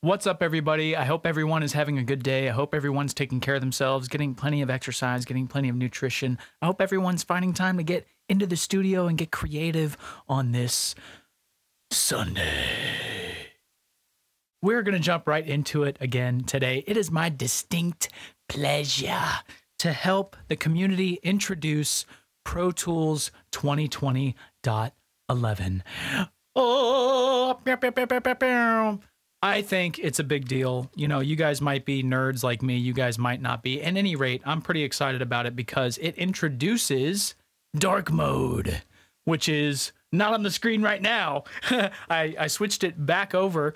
What's up, everybody? I hope everyone is having a good day. I hope everyone's taking care of themselves, getting plenty of exercise, getting plenty of nutrition. I hope everyone's finding time to get into the studio and get creative on this Sunday. We're going to jump right into it again today. It is my distinct pleasure to help the community introduce Pro Tools 2020.11. Oh! I think it's a big deal. You know, you guys might be nerds like me. You guys might not be. At any rate, I'm pretty excited about it because it introduces Dark Mode, which is not on the screen right now. I switched it back over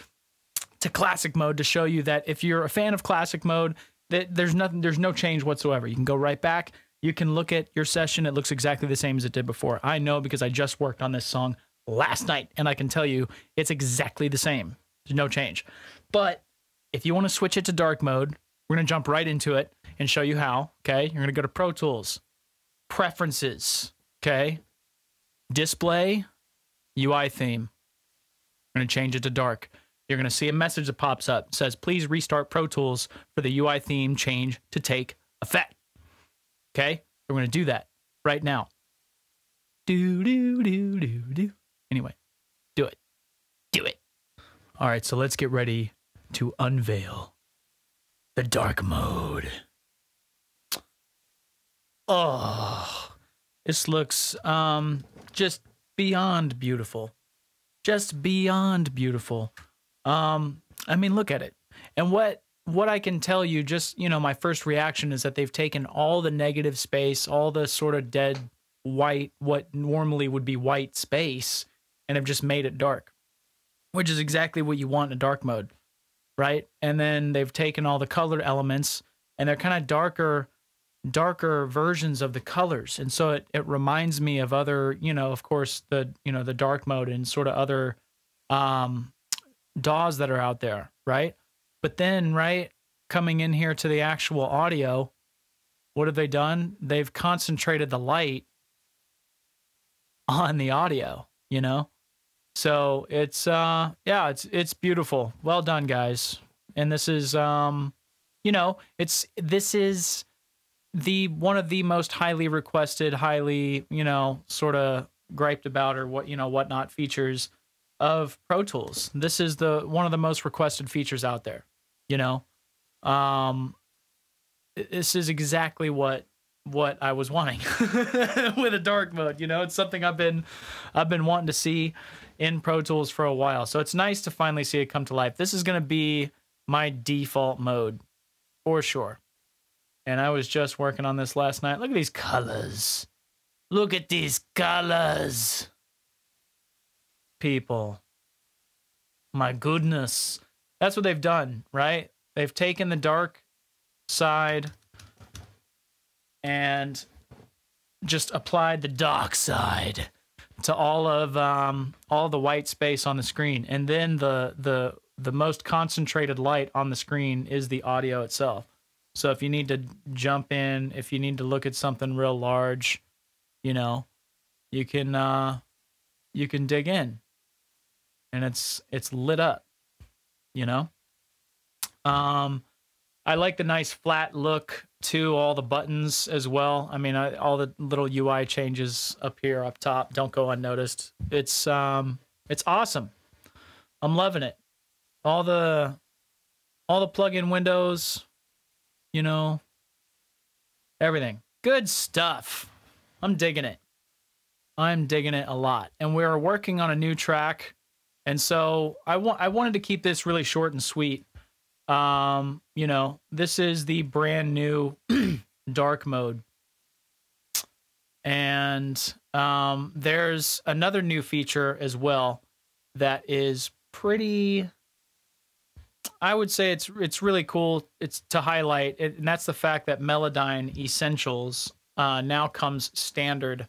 to Classic Mode to show you that if you're a fan of Classic Mode, that there's no change whatsoever. You can go right back. You can look at your session. It looks exactly the same as it did before. I know because I just worked on this song last night, and I can tell you it's exactly the same. There's no change. But if you want to switch it to dark mode, we're going to jump right into it and show you how. Okay. You're going to go to Pro Tools, Preferences. Okay. Display, UI theme. We're going to change it to dark. You're going to see a message that pops up. It says, please restart Pro Tools for the UI theme change to take effect. Okay. We're going to do that right now. Anyway, do it. Do it. All right, so let's get ready to unveil the dark mode. Oh, this looks just beyond beautiful. Just beyond beautiful. I mean, look at it. And what I can tell you, just, you know, my first reaction is that they've taken all the negative space, all the sort of dead white, what normally would be white space, and have just made it dark. Which is exactly what you want in a dark mode, right? And then they've taken all the color elements, and they're kind of darker versions of the colors. And so it reminds me of other, you know, of course, the dark mode and sort of other DAWs that are out there, right? But then, right, coming in here to the actual audio, what have they done? They've concentrated the light on the audio, you know? So it's, yeah, it's beautiful. Well done, guys. And this is, you know, this is one of the most highly requested, highly, you know, sort of griped about or what, you know, whatnot features of Pro Tools. This is one of the most requested features out there, you know? This is exactly what I was wanting with a dark mode, you know? It's something I've been wanting to see in Pro Tools for a while. So it's nice to finally see it come to life. This is going to be my default mode for sure. And I was just working on this last night. Look at these colors. Look at these colors. People. My goodness. That's what they've done, right? They've taken the dark side and just applied the dark side to all the white space on the screen. And then the most concentrated light on the screen is the audio itself. So if you need to jump in, if you need to look at something real large, you know, you can dig in, and it's lit up, you know? I like the nice flat look to all the buttons as well. I mean, all the little UI changes up here, up top, don't go unnoticed. It's awesome. I'm loving it. All the plug-in windows, you know, everything. Good stuff. I'm digging it. I'm digging it a lot. And we're working on a new track, and so I wanted to keep this really short and sweet. You know, this is the brand new dark mode. And, there's another new feature as well that is pretty, I would say it's really cool. It's to highlight it, and that's the fact that Melodyne Essentials, now comes standard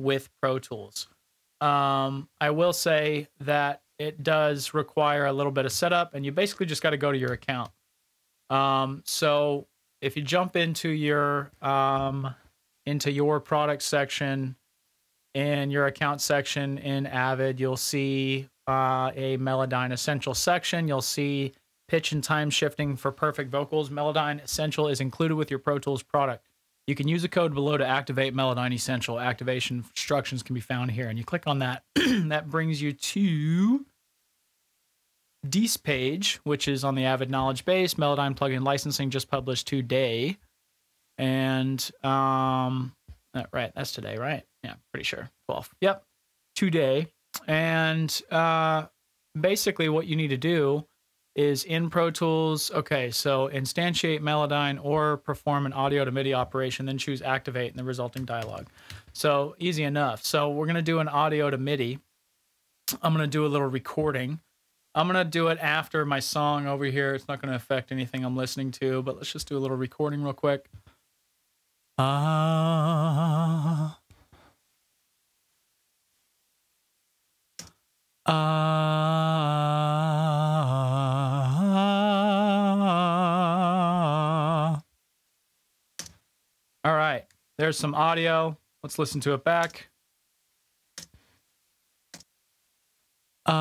with Pro Tools. I will say that it does require a little bit of setup, and you basically just got to go to your account. So if you jump into your product section and your account section in Avid, you'll see a Melodyne Essentials section. You'll see pitch and time shifting for perfect vocals, Melodyne Essential is included with your Pro Tools product. You can use a code below to activate Melodyne Essential. Activation instructions can be found here. And you click on that. That brings you to DEE's page, which is on the Avid knowledge base. Melodyne plugin licensing just published today. And, right, that's today, right? Yeah, pretty sure. 12. Yep, today. And basically what you need to do is in Pro Tools, okay, so instantiate Melodyne or perform an audio-to-MIDI operation, then choose activate in the resulting dialog. So easy enough. So we're going to do an audio-to-MIDI. I'm going to do a little recording. I'm going to do it after my song over here. It's not going to affect anything I'm listening to, but let's just do a little recording real quick. All right, there's some audio. Let's listen to it back. All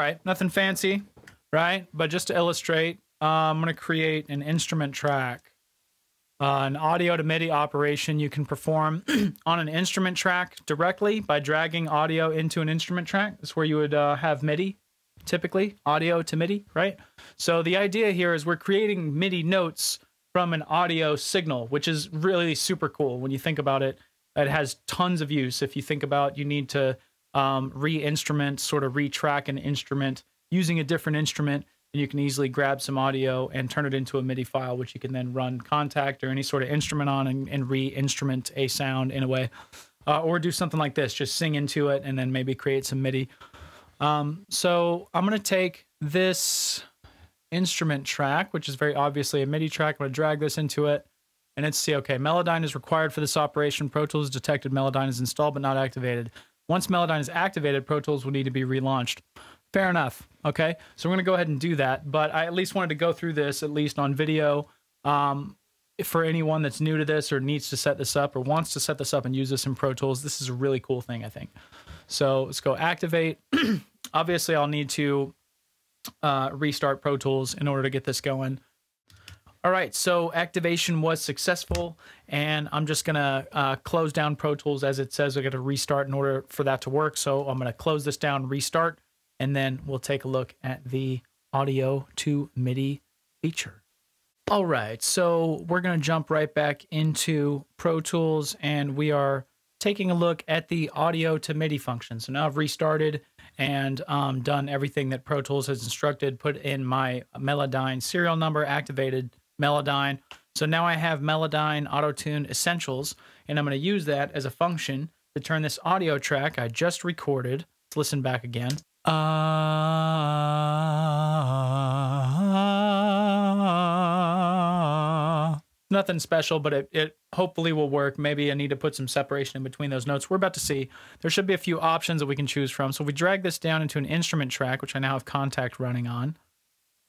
right, nothing fancy, right? But just to illustrate, I'm going to create an instrument track. An audio to MIDI operation you can perform on an instrument track directly by dragging audio into an instrument track. That's where you would have MIDI. Typically audio to MIDI, right? So the idea here is we're creating MIDI notes from an audio signal, which is really super cool when you think about it. It has tons of use. If you think about, you need to re-instrument, sort of retrack an instrument using a different instrument, and you can easily grab some audio and turn it into a MIDI file, which you can then run Kontakt or any sort of instrument on and re-instrument a sound in a way, or do something like this, just sing into it and then maybe create some MIDI. So I'm going to take this instrument track, which is very obviously a MIDI track. I'm going to drag this into it and let's see, okay, Melodyne is required for this operation. Pro Tools detected Melodyne is installed, but not activated. Once Melodyne is activated, Pro Tools will need to be relaunched. Fair enough. Okay. So we're going to go ahead and do that, but I at least wanted to go through this at least on video, for anyone that's new to this or needs to set this up or wants to set this up and use this in Pro Tools. This is a really cool thing, I think. So let's go activate. Obviously, I'll need to restart Pro Tools in order to get this going. All right, so activation was successful, and I'm just going to close down Pro Tools. As it says, we're going to restart in order for that to work. So I'm going to close this down, restart, and then we'll take a look at the audio to MIDI feature. All right, so we're going to jump right back into Pro Tools, and we are taking a look at the audio to MIDI function. So now I've restarted and done everything that Pro Tools has instructed, put in my Melodyne serial number, activated Melodyne. So now I have Melodyne Auto-Tune Essentials, and I'm going to use that as a function to turn this audio track I just recorded. Let's listen back again. Nothing special, but it hopefully will work. Maybe I need to put some separation in between those notes. We're about to see. There should be a few options that we can choose from. So if we drag this down into an instrument track, which I now have Kontakt running on,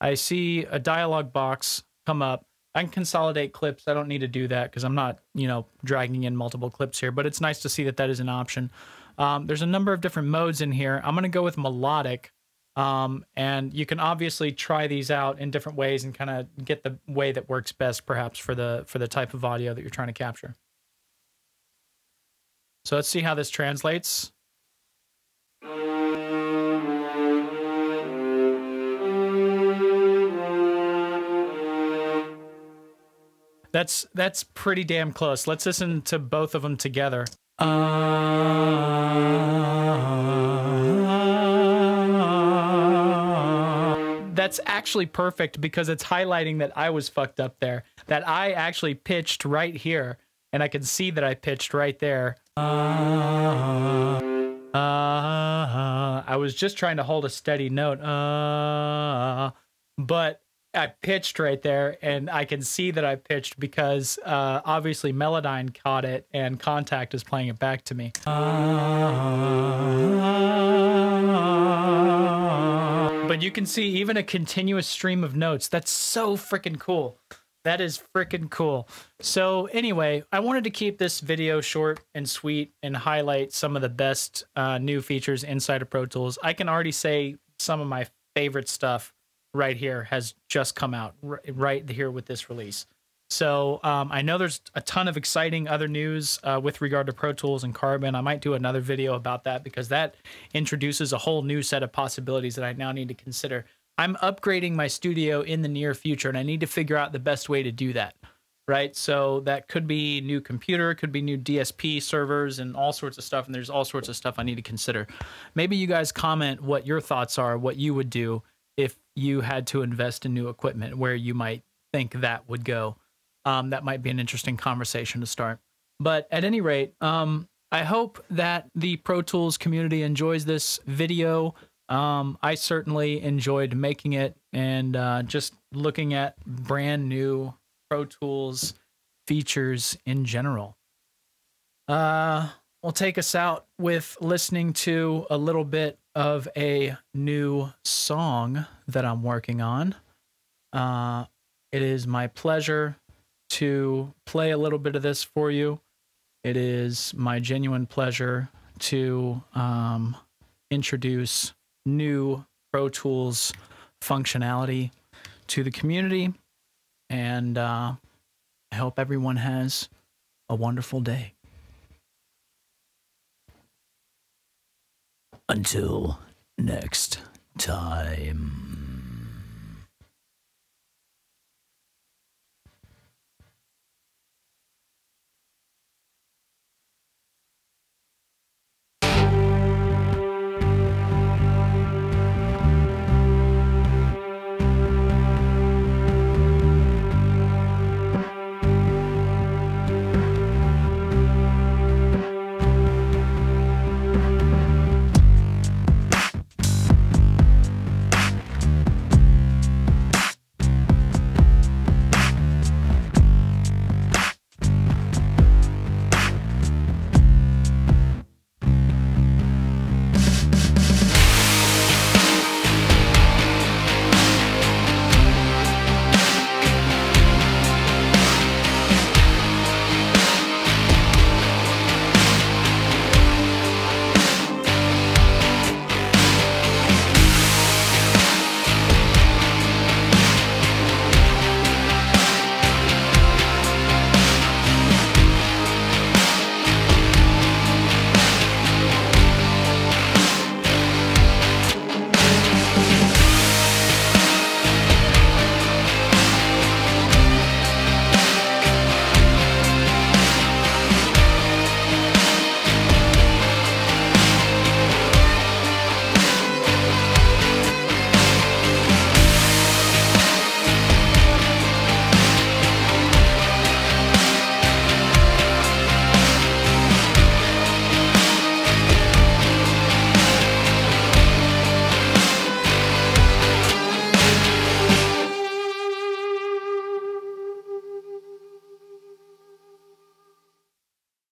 I see a dialog box come up. I can consolidate clips. I don't need to do that because I'm not, you know, dragging in multiple clips here, but it's nice to see that that is an option. There's a number of different modes in here. I'm going to go with melodic. And you can obviously try these out in different ways and kind of get the way that works best, perhaps for the type of audio that you're trying to capture. So let's see how this translates. That's pretty damn close. Let's listen to both of them together. That's actually perfect because it's highlighting that I was fucked up there, that I actually pitched right here, and I can see that I pitched right there. I was just trying to hold a steady note, but I pitched right there, and I can see that I pitched because obviously Melodyne caught it, and Kontakt is playing it back to me. But you can see even a continuous stream of notes. That's so freaking cool. That is freaking cool. So anyway, I wanted to keep this video short and sweet and highlight some of the best new features inside of Pro Tools. I can already say some of my favorite stuff right here has just come out right here with this release. So I know there's a ton of exciting other news with regard to Pro Tools and Carbon. I might do another video about that because that introduces a whole new set of possibilities that I now need to consider. I'm upgrading my studio in the near future, and I need to figure out the best way to do that, right? So that could be new computer, could be new DSP servers and all sorts of stuff, and there's all sorts of stuff I need to consider. Maybe you guys comment what your thoughts are, what you would do if you had to invest in new equipment, where you might think that would go. That might be an interesting conversation to start. But at any rate, I hope that the Pro Tools community enjoys this video. I certainly enjoyed making it and just looking at brand new Pro Tools features in general. We'll take us out with listening to a little bit of a new song that I'm working on. It is my pleasure to play a little bit of this for you. It is my genuine pleasure to introduce new Pro Tools functionality to the community, and I hope everyone has a wonderful day. Until next time.